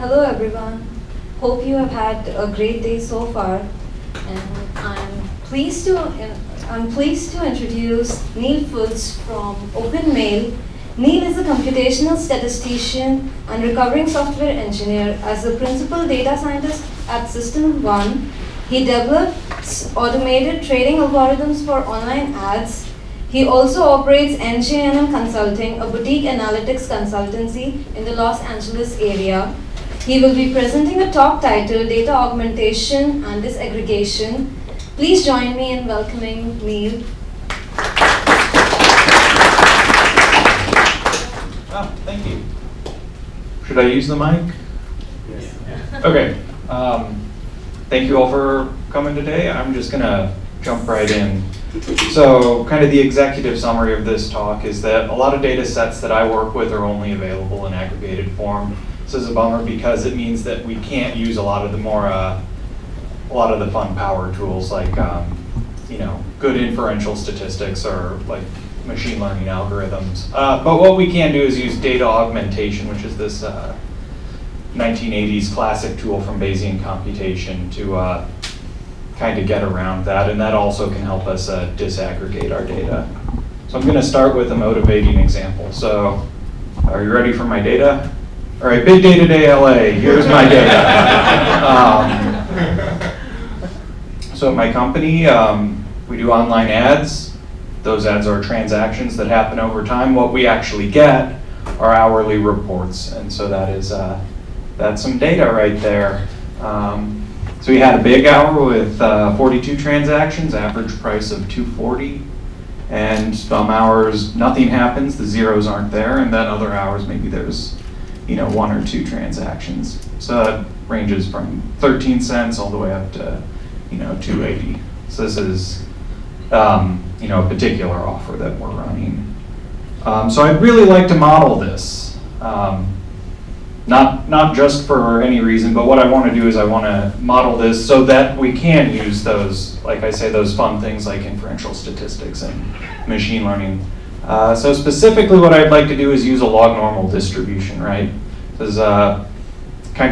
Hello everyone, hope you have had a great day so far, and I'm pleased to introduce Neal Fultz from OpenMail. Neal is a computational statistician and recovering software engineer. As a principal data scientist at System 1, he develops automated trading algorithms for online ads. He also operates NJNM Consulting, a boutique analytics consultancy in the Los Angeles area. He will be presenting a talk titled Data Augmentation and Disaggregation. Please join me in welcoming Neal. Oh, thank you. Should I use the mic? Yes. Yeah. Okay. Thank you all for coming today. I'm just going to jump right in. So kind of the executive summary of this talk is that a lot of data sets that I work with are only available in aggregated form. This is a bummer because it means that we can't use a lot of the fun power tools like good inferential statistics or like machine learning algorithms. But what we can do is use data augmentation, which is this 1980s classic tool from Bayesian computation to kind of get around that, and that also can help us disaggregate our data. So I'm going to start with a motivating example. So are you ready for my data? All right, big day today, LA. Here's my data. So at my company, we do online ads. Those ads are transactions that happen over time. What we actually get are hourly reports, and so that is that's some data right there. So we had a big hour with 42 transactions, average price of $2.40. And some hours nothing happens, the zeros aren't there, and then other hours maybe there's one or two transactions. So that ranges from 13 cents all the way up to, $2.80. So this is, a particular offer that we're running. So I'd really like to model this, not just for any reason, but what I want to do is I want to model this so that we can use those, like I say, those fun things like inferential statistics and machine learning. So specifically what I'd like to do is use a log normal distribution, right? This is kind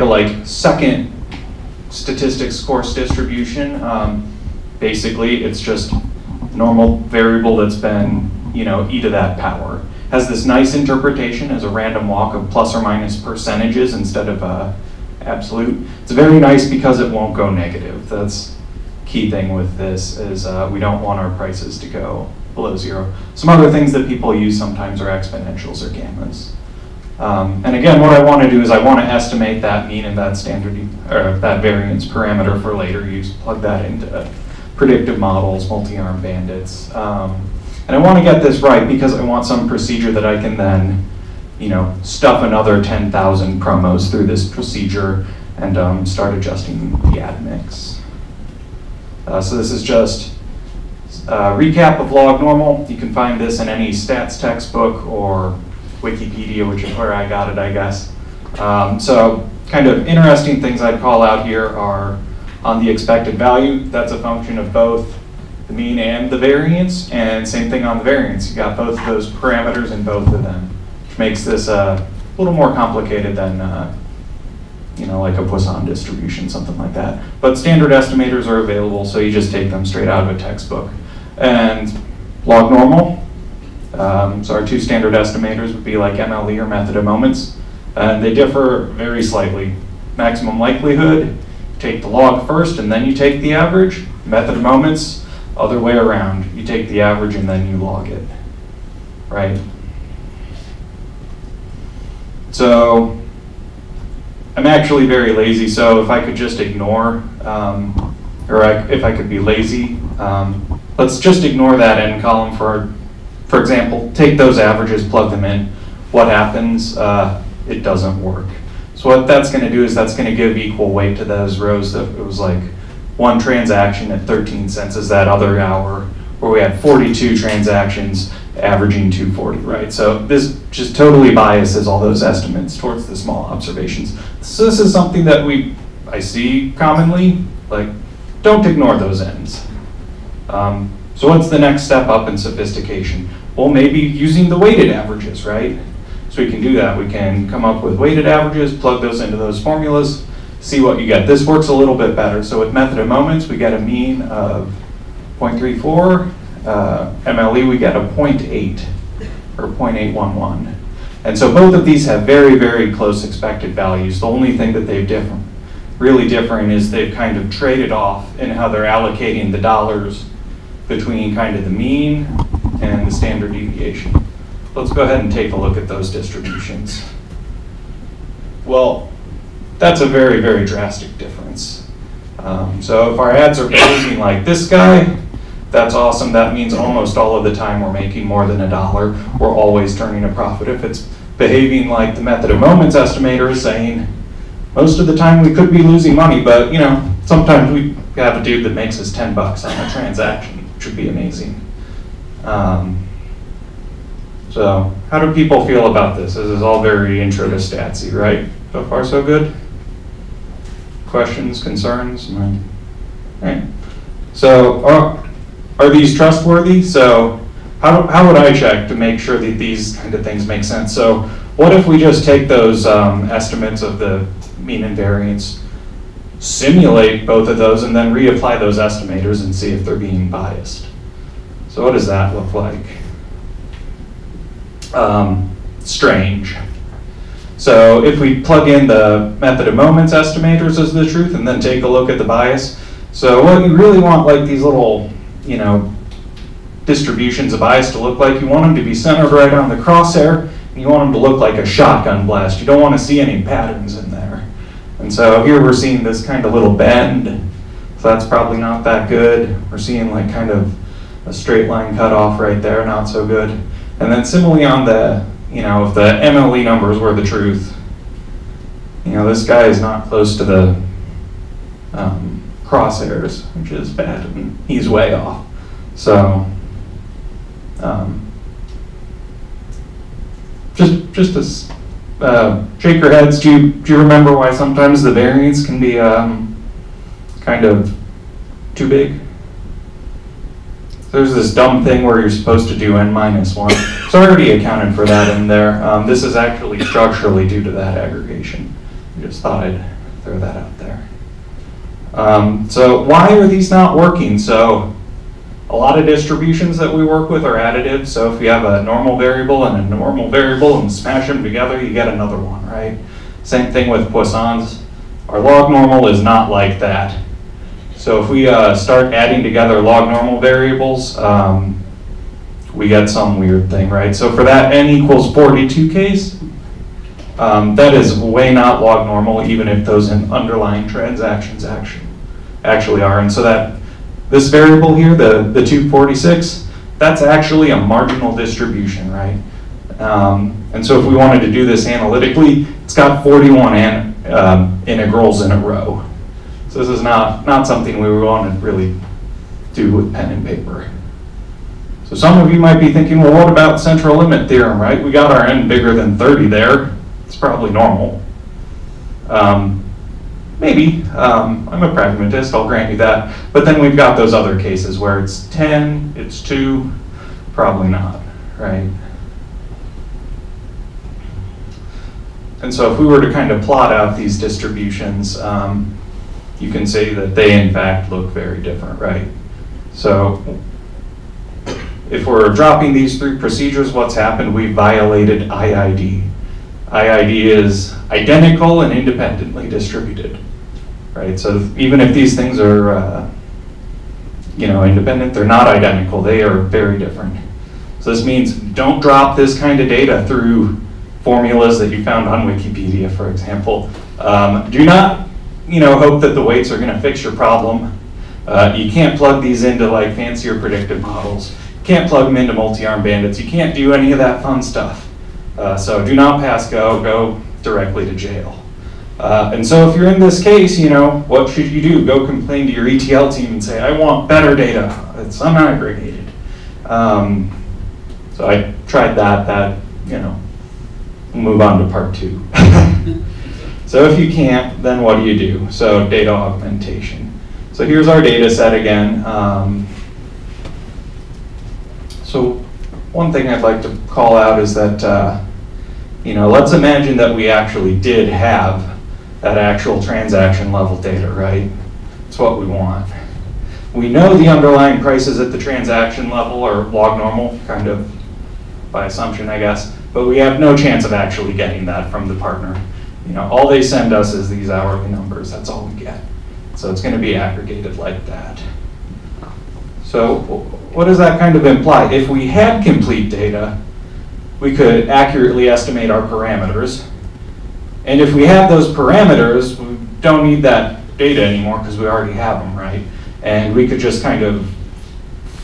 of like second statistics course distribution. Basically, it's just normal variable that's been, e to that power. Has this nice interpretation as a random walk of plus or minus percentages instead of absolute. It's very nice because it won't go negative. That's key thing with this is we don't want our prices to go below zero. Some other things that people use sometimes are exponentials or gammas. And again, what I want to do is I want to estimate that mean and that standard or that variance parameter for later use. Plug that into predictive models, multi-arm bandits, and I want to get this right because I want some procedure that I can then, stuff another 10,000 promos through this procedure and start adjusting the ad mix. So this is just. Recap of log normal. You can find this in any stats textbook or Wikipedia, which is where I got it, I guess. So kind of interesting things I'd call out here are on the expected value. That's a function of both the mean and the variance, and same thing on the variance. You got both of those parameters in both of them, which makes this a little more complicated than like a Poisson distribution, something like that. But standard estimators are available, so you just take them straight out of a textbook. And log normal, so our two standard estimators would be like MLE or method of moments, and they differ very slightly. Maximum likelihood, take the log first and then you take the average. Method of moments, other way around. You take the average and then you log it, right? So, I'm actually very lazy, so if I could just ignore, if I could be lazy, let's just ignore that end column for example, take those averages, plug them in. what happens? It doesn't work. So what that's going to do is that's going to give equal weight to those rows that it was like one transaction at 13 cents is that other hour where we had 42 transactions averaging 240, right? So this just totally biases all those estimates towards the small observations. So this is something that I see commonly, like don't ignore those ends. So what's the next step up in sophistication? Well, maybe using the weighted averages, right? So we can do that. We can come up with weighted averages, plug those into those formulas, see what you get. This works a little bit better. So with method of moments, we get a mean of 0.34. MLE, we get a 0.8 or 0.811. And so both of these have very, very close expected values. The only thing that they've really different is they've kind of traded off in how they're allocating the dollars between kind of the mean and the standard deviation. Let's go ahead and take a look at those distributions. Well, that's a very, very drastic difference. So if our ads are behaving like this guy, that's awesome. That means almost all of the time we're making more than $1. We're always turning a profit. If it's behaving like the method of moments estimator is saying, most of the time we could be losing money, but you know, sometimes we have a dude that makes us 10 bucks on a transaction, which would be amazing. So how do people feel about this? This is all very intro to statsy, right? So far so good? Questions, concerns? All right. So are these trustworthy? So how would I check to make sure that these kind of things make sense? So what if we just take those estimates of the mean and variance, simulate both of those, and then reapply those estimators and see if they're being biased? So what does that look like? Strange. So if we plug in the method of moments estimators as the truth and then take a look at the bias, so what you really want, like these little, you know, distributions of bias to look like, you want them to be centered right on the crosshair, and you want them to look like a shotgun blast. You don't want to see any patterns in there. And so here we're seeing this kind of little bend, so that's probably not that good. We're seeing like kind of a straight line cutoff right there, not so good. And then similarly on the, you know, if the MLE numbers were the truth, you know, this guy is not close to the crosshairs, which is bad, and he's way off. So just to shake your heads, do you remember why sometimes the variance can be kind of too big? There's this dumb thing where you're supposed to do n-1. So I already accounted for that in there. This is actually structurally due to that aggregation. I just thought I'd throw that out there. So why are these not working? So a lot of distributions that we work with are additive. So if you have a normal variable and smash them together, you get another one, right? Same thing with Poisson's. Our log normal is not like that. So if we start adding together log normal variables, we get some weird thing, right? So for that n=42 case, that is way not log normal, even if those underlying transactions actually are. And so that this variable here, the 246, that's actually a marginal distribution, right? And so if we wanted to do this analytically, it's got 41 integrals in a row. This is not something we want to really do with pen and paper. So some of you might be thinking, well, what about central limit theorem, right? We got our n bigger than 30 there. It's probably normal. Maybe. I'm a pragmatist, I'll grant you that. But then we've got those other cases where it's 10, it's 2, probably not, right? And so if we were to kind of plot out these distributions, you can see that they, in fact, look very different, right? So if we're dropping these three procedures, what's happened? We violated IID. IID is identical and independently distributed, right? So even if these things are, you know, independent, they're not identical. They are very different. So this means don't drop this kind of data through formulas that you found on Wikipedia, for example. Do not, you know, hope that the weights are going to fix your problem. You can't plug these into like fancier predictive models. You can't plug them into multi-arm bandits. You can't do any of that fun stuff. So do not pass go, go directly to jail. And so if you're in this case, you know, what should you do? Go complain to your ETL team and say, I want better data. It's unaggregated. So I tried that, you know, move on to part two. So if you can't, then what do you do? So data augmentation. So here's our data set again. So one thing I'd like to call out is that, you know, let's imagine that we actually did have that actual transaction level data, right? It's what we want. We know the underlying prices at the transaction level are log normal, kind of by assumption, I guess, but we have no chance of actually getting that from the partner. You know, all they send us is these hourly numbers, that's all we get. So it's gonna be aggregated like that. So what does that kind of imply? If we had complete data, we could accurately estimate our parameters. And if we have those parameters, we don't need that data anymore because we already have them, right? And we could just kind of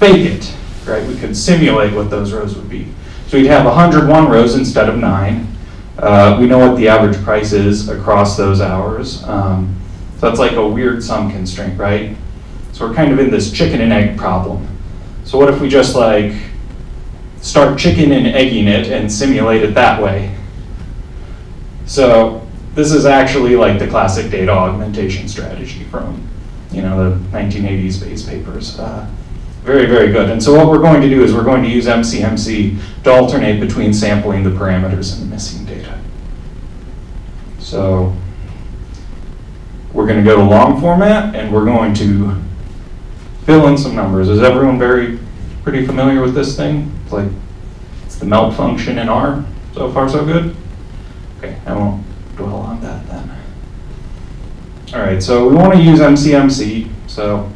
fake it, right? We could simulate what those rows would be. So we'd have 101 rows instead of 9. We know what the average price is across those hours. So that's like a weird sum constraint, right? So we're kind of in this chicken and egg problem. So what if we just like start chicken and egging it and simulate it that way? So this is actually like the classic data augmentation strategy from, you know, the 1980s Bayes papers. Very, very good. And so what we're going to do is we're going to use MCMC to alternate between sampling the parameters and the missing data. So we're going to go to long format and we're going to fill in some numbers. Is everyone pretty familiar with this thing? It's like, it's the melt function in R. So far, so good? Okay, I won't dwell on that then. All right, so we want to use MCMC. So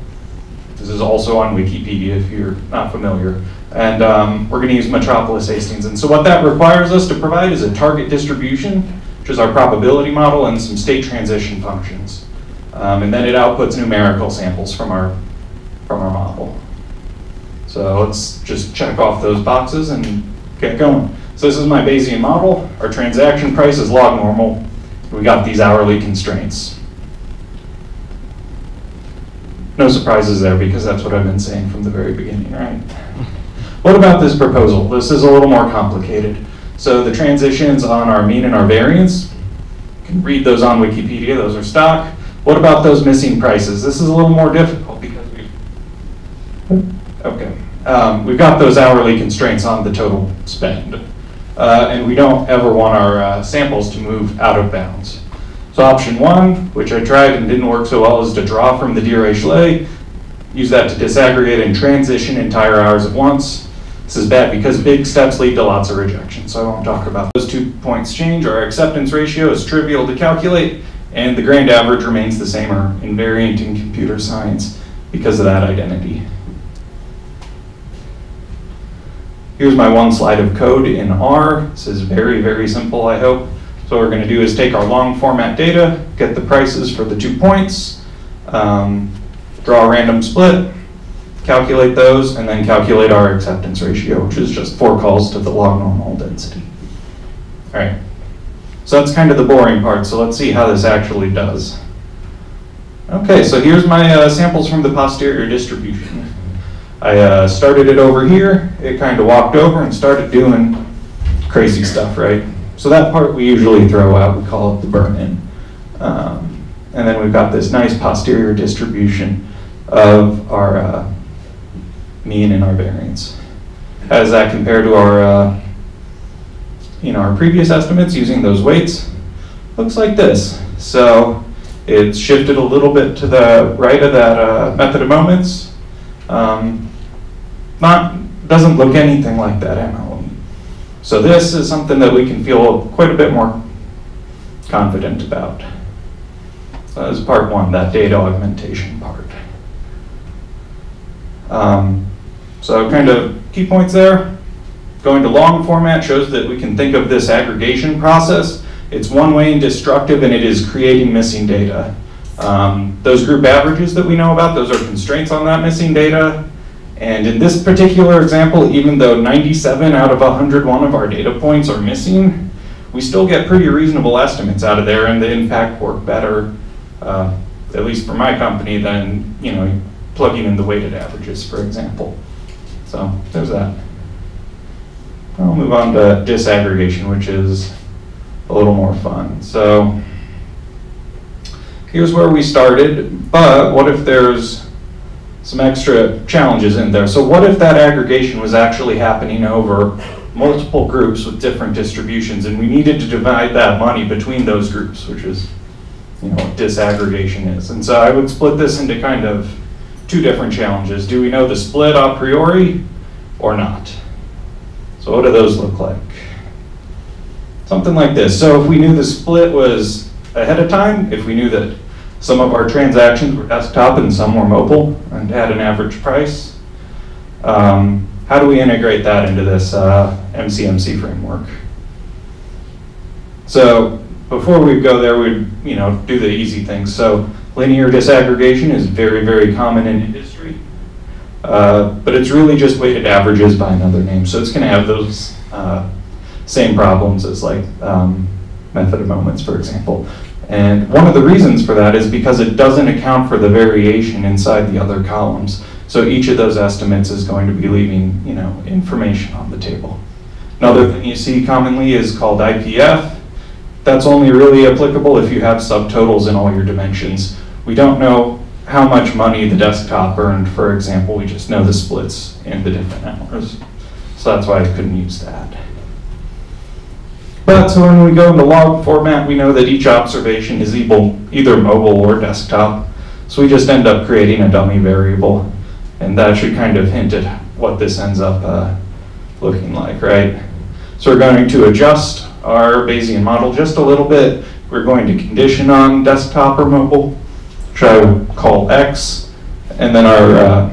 this is also on Wikipedia if you're not familiar. And we're going to use Metropolis Hastings. And so what that requires us to provide is a target distribution, which is our probability model, and some state transition functions. And then it outputs numerical samples from our model. So let's just check off those boxes and get going. So this is my Bayesian model. Our transaction price is log normal. We got these hourly constraints. No surprises there because that's what I've been saying from the very beginning, right? What about this proposal? This is a little more complicated. So the transitions on our mean and our variance, you can read those on Wikipedia, those are stock. What about those missing prices? This is a little more difficult because we've got those hourly constraints on the total spend. And we don't ever want our samples to move out of bounds. So option one, which I tried and didn't work so well, is to draw from the Dirichlet, use that to disaggregate and transition entire hours at once. This is bad because big steps lead to lots of rejection, so I won't talk about those. 2 points change, our acceptance ratio is trivial to calculate, and the grand average remains the same or invariant in computer science because of that identity. Here's my one slide of code in R. This is very, very simple, I hope. So what we're going to do is take our long format data, get the prices for the 2 points, draw a random split, calculate those, and then calculate our acceptance ratio, which is just 4 calls to the log normal density. All right, so that's kind of the boring part. So let's see how this actually does. Okay, so here's my samples from the posterior distribution. I started it over here. It kind of walked over and started doing crazy stuff, right? So that part we usually throw out, we call it the burn-in. And then we've got this nice posterior distribution of our mean and our variance. How does that compare to our, you know, our previous estimates using those weights? Looks like this. So it's shifted a little bit to the right of that method of moments. Doesn't look anything like that MLOE. So this is something that we can feel quite a bit more confident about. So that was part one, that data augmentation part. So kind of key points there. Going to long format shows that we can think of this aggregation process. It's one-way and destructive, and it is creating missing data. Those group averages that we know about, those are constraints on that missing data. And in this particular example, even though 97 out of 101 of our data points are missing, we still get pretty reasonable estimates out of there, and they in fact work better, at least for my company, than plugging in the weighted averages, for example. So there's that. I'll move on to disaggregation, which is a little more fun. So here's where we started, but what if there's some extra challenges in there? So what if that aggregation was actually happening over multiple groups with different distributions, and we needed to divide that money between those groups, which is what disaggregation is. And so I would split this into kind of two different challenges. Do we know the split a priori or not? So what do those look like? Something like this. So if we knew the split was ahead of time, if we knew that some of our transactions were desktop and some were mobile and had an average price, how do we integrate that into this MCMC framework? So before we go there, we'd do the easy things. So linear disaggregation is very, very common in industry, but it's really just weighted averages by another name. So it's going to have those same problems as like method of moments, for example. And one of the reasons for that is because it doesn't account for the variation inside the other columns. So each of those estimates is going to be leaving, information on the table. Another thing you see commonly is called IPF. That's only really applicable if you have subtotals in all your dimensions. We don't know how much money the desktop earned, for example. We just know the splits and the different hours. So that's why I couldn't use that. But so when we go into log format, we know that each observation is either mobile or desktop. So we just end up creating a dummy variable. And that should kind of hint at what this ends up looking like, right? So we're going to adjust our Bayesian model just a little bit. We're going to condition on desktop or mobile, try to call X, and then our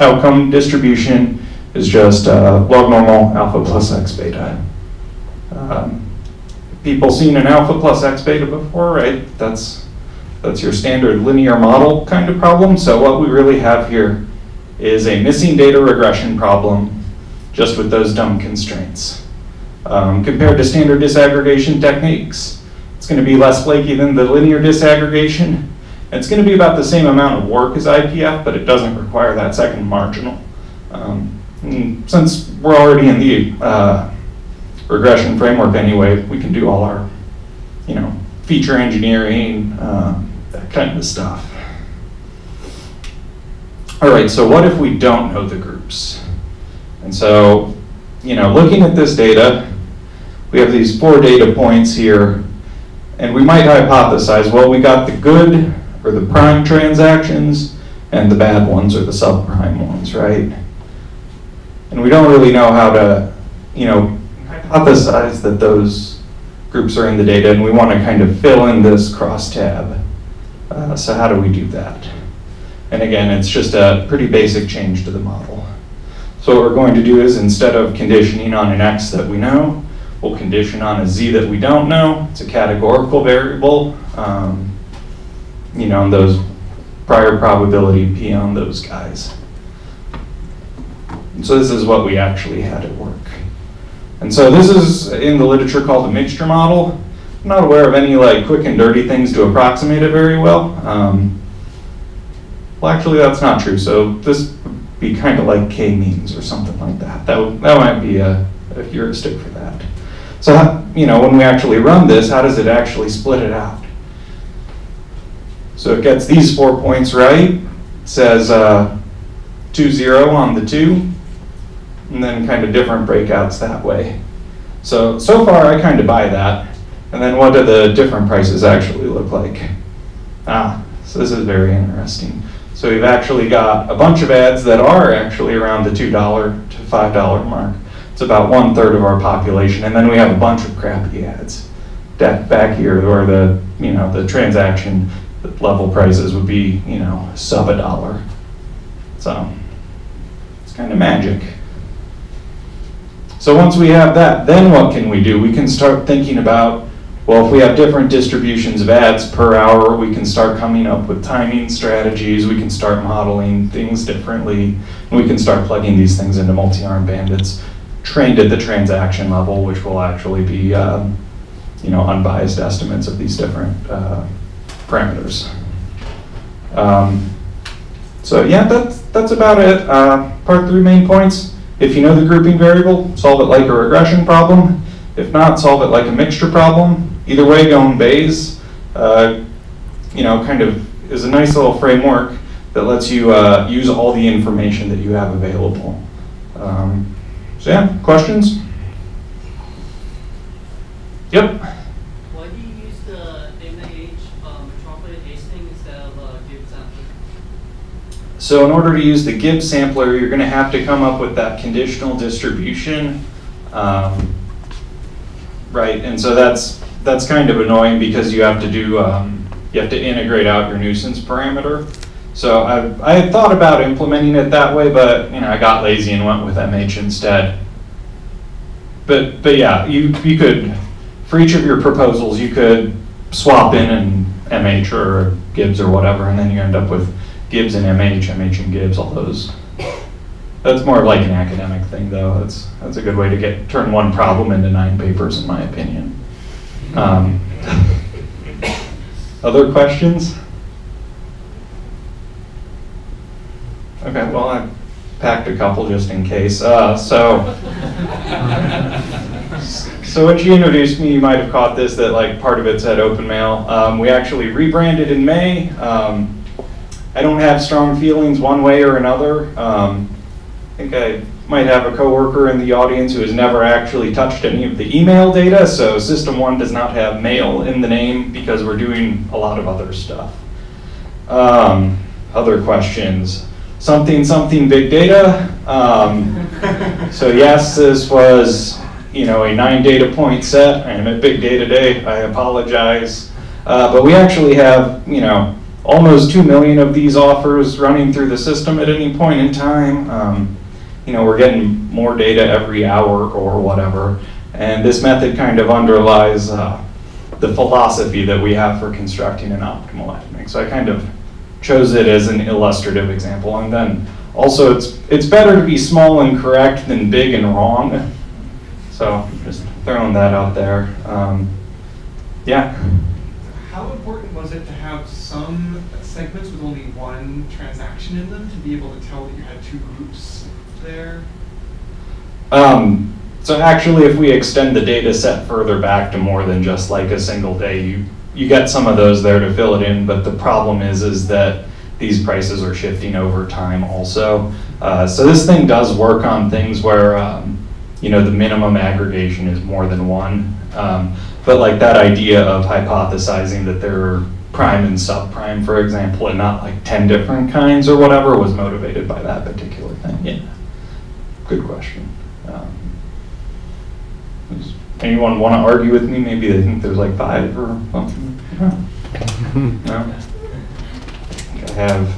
outcome distribution is just log normal alpha plus X beta. People seen an alpha plus X beta before, right? That's your standard linear model kind of problem. So what we really have here is a missing data regression problem just with those dumb constraints. Compared to standard disaggregation techniques, it's going to be less flaky than the linear disaggregation. It's going to be about the same amount of work as IPF, but it doesn't require that second marginal. Since we're already in the regression framework anyway, we can do all our, feature engineering, that kind of stuff. All right, so what if we don't know the groups? And so, looking at this data, we have these 4 data points here, and we might hypothesize, well, we got the good or the prime transactions and the bad ones or the subprime ones, right? And we don't really know how to, hypothesize that those groups are in the data, and we want to kind of fill in this crosstab. So how do we do that? And again, it's just a pretty basic change to the model. So what we're going to do is, instead of conditioning on an X that we know, we'll condition on a Z that we don't know. It's a categorical variable. And those prior probability P on those guys. And so this is what we actually had at work. And so this is in the literature called a mixture model. I'm not aware of any quick and dirty things to approximate it very well. Well, actually, that's not true. So this would be kind of like K-means or something like that. That might be a heuristic for that. So when we actually run this, how does it actually split it out? So it gets these 4 points right. It says 2, 0 on the 2, and then kind of different breakouts that way. So far, I kind of buy that. And then what do the different prices actually look like? So this is very interesting. So we've actually got a bunch of ads that are actually around the $2 to $5 mark. It's about 1/3 of our population. And then we have a bunch of crappy ads back here, where the the transaction level prices would be sub $1. So it's kind of magic. So once we have that, then what can we do? We can start thinking about Well, if we have different distributions of ads per hour, we can start coming up with timing strategies, we can start modeling things differently, and we can start plugging these things into multi-arm bandits, trained at the transaction level, which will actually be unbiased estimates of these different parameters. So yeah, that's about it. Part three main points. If you know the grouping variable, solve it like a regression problem. If not, solve it like a mixture problem. Either way, going Bayes, kind of is a nice little framework that lets you use all the information that you have available. So yeah, questions? Yep. Why do you use the MAH Metropolis Hastings instead of Gibbs sampler? So in order to use the Gibbs sampler, you're going to have to come up with that conditional distribution. Right, and so that's kind of annoying because you have to do you have to integrate out your nuisance parameter. So I had thought about implementing it that way, but I got lazy and went with MH instead. But yeah, you could, for each of your proposals, you could swap in an MH or Gibbs or whatever, and then you end up with Gibbs and MH, MH and Gibbs, all those. That's more of like an academic thing, though. That's a good way to turn one problem into 9 papers, in my opinion. Other questions? Okay, well, I packed a couple just in case. So when she introduced me, you might have caught this, that like part of it said OpenMail. We actually rebranded in May. I don't have strong feelings one way or another. I think I might have a coworker in the audience who has never actually touched any of the email data, so System 1 does not have mail in the name because we're doing a lot of other stuff. Other questions? Something big data. So yes, this was a 9 data point set. I am at big data day. I apologize, but we actually have almost 2 million of these offers running through the system at any point in time. We're getting more data every hour or whatever. And this method kind of underlies the philosophy that we have for constructing an optimal estimate. So I kind of chose it as an illustrative example. And then also it's better to be small and correct than big and wrong. So just throwing that out there. Yeah. How important was it to have some segments with only one transaction in them to be able to tell that you had 2 groups there? So actually, if we extend the data set further back to more than just like a single day, you get some of those there to fill it in, but the problem is that these prices are shifting over time also. So this thing does work on things where the minimum aggregation is more than one. But like that idea of hypothesizing that there are prime and subprime, for example, and not like 10 different kinds or whatever, was motivated by that particular thing. Yeah. Good question. Does anyone want to argue with me? Maybe they think there's like 5 or something. No? I have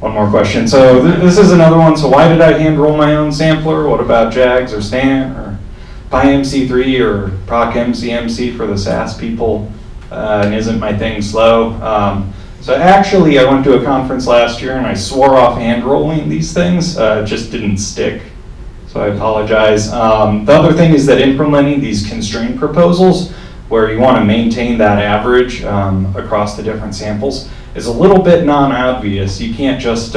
one more question. So this is another one. So why did I hand roll my own sampler? What about JAGS or Stan or PyMC3 or PROC MCMC for the SAS people? And isn't my thing slow? So actually, I went to a conference last year and I swore off hand rolling these things. It just didn't stick, so I apologize. The other thing is that implementing these constrained proposals, where you want to maintain that average across the different samples, is a little bit non-obvious. You can't just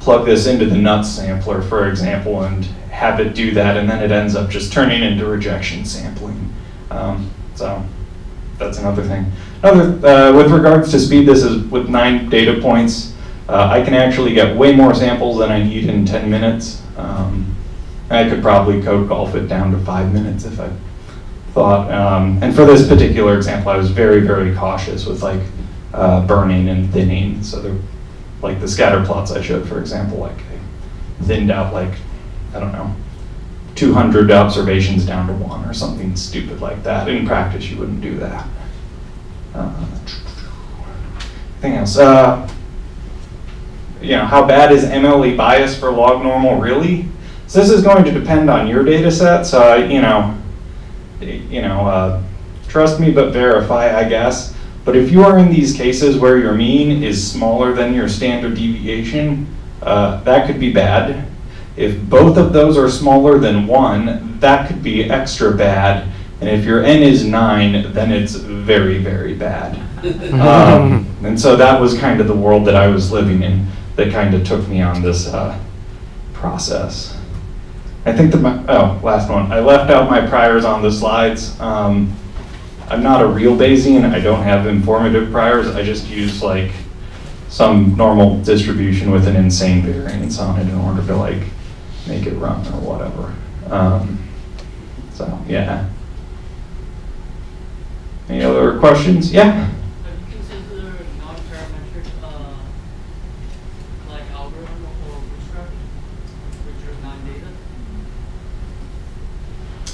plug this into the nuts sampler, for example, and have it do that, and then it ends up just turning into rejection sampling. So that's another thing. With regards to speed, this is with 9 data points. I can actually get way more samples than I need in 10 minutes. I could probably code golf it down to 5 minutes if I thought. And for this particular example, I was very, very cautious with like burning and thinning. So like the scatter plots I showed, for example, like I thinned out like, I don't know, 200 observations down to 1 or something stupid like that. In practice, you wouldn't do that. Anything else? How bad is MLE bias for log normal really? So this is going to depend on your data set. So trust me but verify, I guess. But if you are in these cases where your mean is smaller than your standard deviation, that could be bad. If both of those are smaller than 1, that could be extra bad. And if your n is 9, then it's very, very bad. And so that was kind of the world that I was living in that kind of took me on this process. I think that my, last one. I left out my priors on the slides. I'm not a real Bayesian. I don't have informative priors. I just use like some normal distribution with an insane variance on it in order to like make it run or whatever. So yeah. Any other questions? Yeah. Have you considered non-parametric like algorithm or bootstrap, which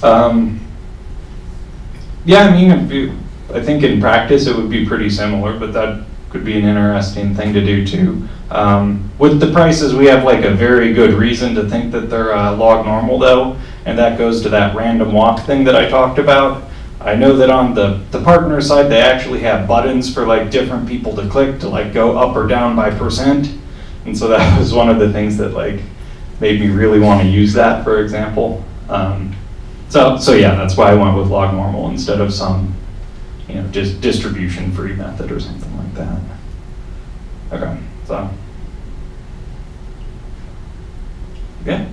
are non-data? Yeah, I mean, I think in practice it would be pretty similar, but that could be an interesting thing to do too. With the prices, we have like a very good reason to think that they're log normal though, and that goes to that random walk thing that I talked about. I know that on the partner side, they actually have buttons for like different people to click to like go up or down by %. And so that was one of the things that like made me really want to use that, for example. So yeah, that's why I went with log normal instead of some, you know, just distribution-free method or something like that. Okay, so yeah.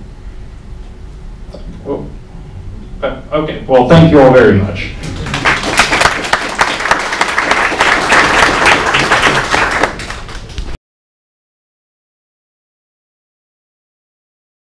Okay, well, thank you all very much.